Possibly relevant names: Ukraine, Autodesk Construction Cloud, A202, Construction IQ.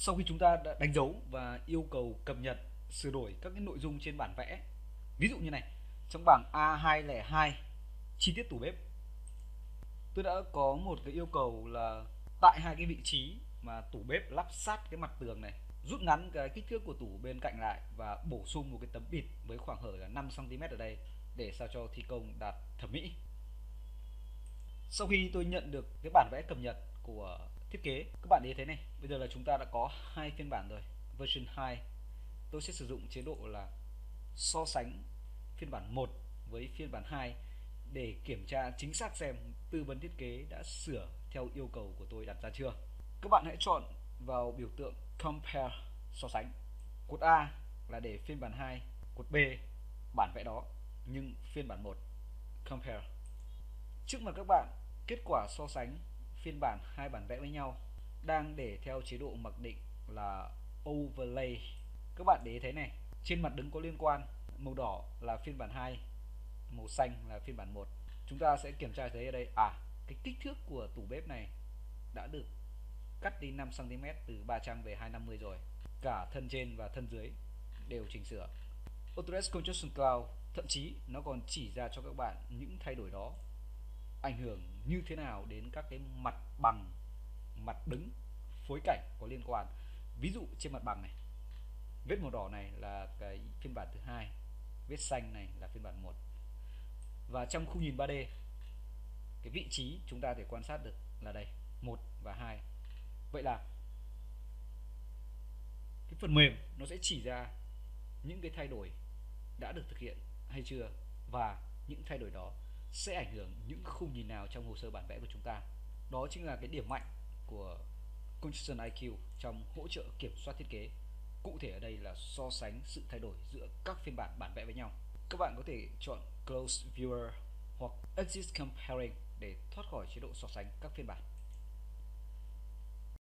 Sau khi chúng ta đã đánh dấu và yêu cầu cập nhật sửa đổi các cái nội dung trên bản vẽ, ví dụ như này, trong bảng A202 chi tiết tủ bếp, tôi đã có một cái yêu cầu là tại hai cái vị trí mà tủ bếp lắp sát cái mặt tường này, rút ngắn cái kích thước của tủ bên cạnh lại và bổ sung một cái tấm bịt với khoảng hở là 5 cm ở đây để sao cho thi công đạt thẩm mỹ. Sau khi tôi nhận được cái bản vẽ cập nhật của thiết kế, các bạn để ý thế này, bây giờ là chúng ta đã có hai phiên bản rồi, version 2. Tôi sẽ sử dụng chế độ là so sánh phiên bản 1 với phiên bản 2 để kiểm tra chính xác xem tư vấn thiết kế đã sửa theo yêu cầu của tôi đặt ra chưa. Các bạn hãy chọn vào biểu tượng compare, so sánh. Cột A là để phiên bản 2, cột B bản vẽ đó nhưng phiên bản 1. Compare. Trước mặt các bạn, kết quả so sánh phiên bản hai bản vẽ với nhau đang để theo chế độ mặc định là overlay. Các bạn để ý thấy này, trên mặt đứng có liên quan, màu đỏ là phiên bản 2, màu xanh là phiên bản 1. Chúng ta sẽ kiểm tra thấy ở đây, cái kích thước của tủ bếp này đã được cắt đi 5 cm, từ 300 về 250 rồi. Cả thân trên và thân dưới đều chỉnh sửa. Autodesk Construction Cloud thậm chí nó còn chỉ ra cho các bạn những thay đổi đó ảnh hưởng như thế nào đến các cái mặt bằng, mặt đứng, phối cảnh có liên quan. Ví dụ trên mặt bằng này, vết màu đỏ này là cái phiên bản thứ 2, vết xanh này là phiên bản 1. Và trong khung nhìn 3D, cái vị trí chúng ta thể quan sát được là đây, 1 và 2. Vậy là cái phần mềm nó sẽ chỉ ra những cái thay đổi đã được thực hiện hay chưa, và những thay đổi đó sẽ ảnh hưởng những khung nhìn nào trong hồ sơ bản vẽ của chúng ta. Đó chính là cái điểm mạnh của Construction IQ trong hỗ trợ kiểm soát thiết kế. Cụ thể ở đây là so sánh sự thay đổi giữa các phiên bản bản vẽ với nhau. Các bạn có thể chọn Close Viewer hoặc Exit Comparing để thoát khỏi chế độ so sánh các phiên bản.